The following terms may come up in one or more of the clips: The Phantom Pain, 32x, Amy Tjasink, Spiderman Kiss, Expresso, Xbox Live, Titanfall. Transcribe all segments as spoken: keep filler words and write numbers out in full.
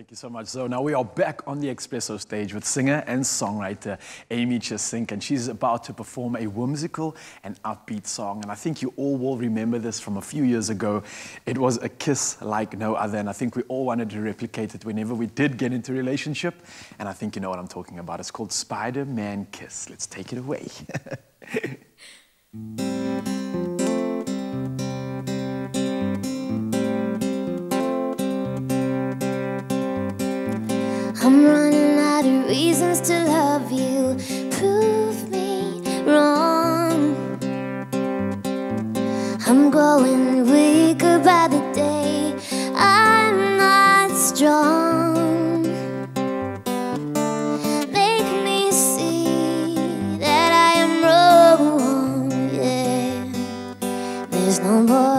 Thank you so much. So now we are back on the Expresso stage with singer and songwriter Amy Tjasink, and she's about to perform a whimsical and upbeat song. And I think you all will remember this from a few years ago. It was a kiss like no other, and I think we all wanted to replicate it whenever we did get into a relationship. And I think you know what I'm talking about. It's called Spiderman Kiss. Let's take it away. I'm running out of reasons to love you. Prove me wrong. I'm growing weaker by the day. I'm not strong. Make me see that I am wrong. Yeah, there's no more.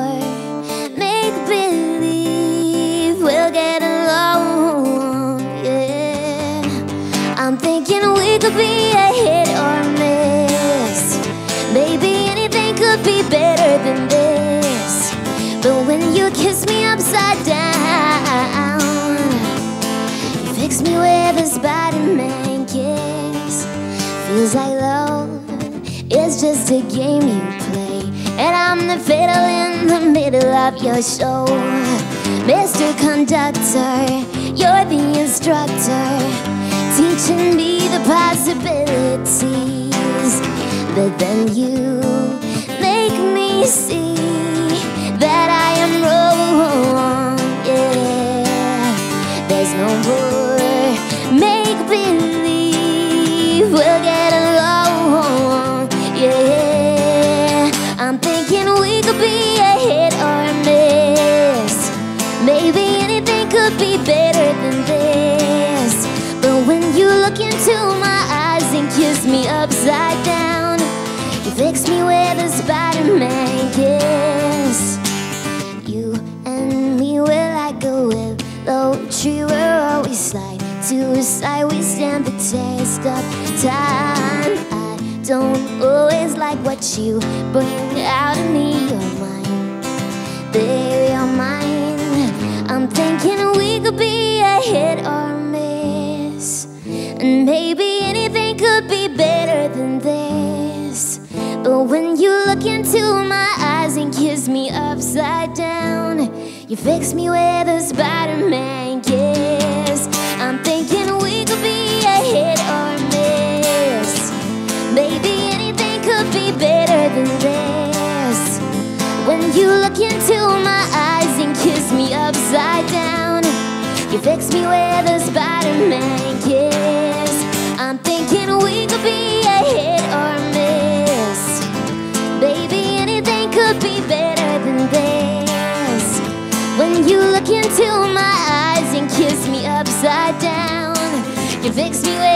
I'm thinking we could be a hit or miss. Maybe anything could be better than this. But when you kiss me upside down, you fix me with a Spiderman kiss. Feels like love, it's just a game you play, and I'm the fiddle in the middle of your show. Mister Conductor, you're the instructor, teaching me the possibilities. But then you make me see that I am wrong. Yeah, there's no more make-believe. We'll get along. Yeah, I'm thinking we could be a hit or a miss. Maybe anything could be better than this. Look into my eyes and kiss me upside down. You fix me with a Spiderman kiss. You and me, we're like a willow tree. We're always side to side. We stand the test of time. I don't always like what you bring out of me. You're mine, baby, you're mine. I'm thinking we could be a hit or miss. And maybe anything could be better than this. But when you look into my eyes and kiss me upside down, you fix me with a Spiderman kiss. I'm thinking we could be a hit or miss. Maybe anything could be better than this. When you look into my eyes and kiss me upside down, you fix me with a Spiderman kiss. I'm thinking we could be a hit or miss. Baby, anything could be better than this. When you look into my eyes and kiss me upside down, you fix me with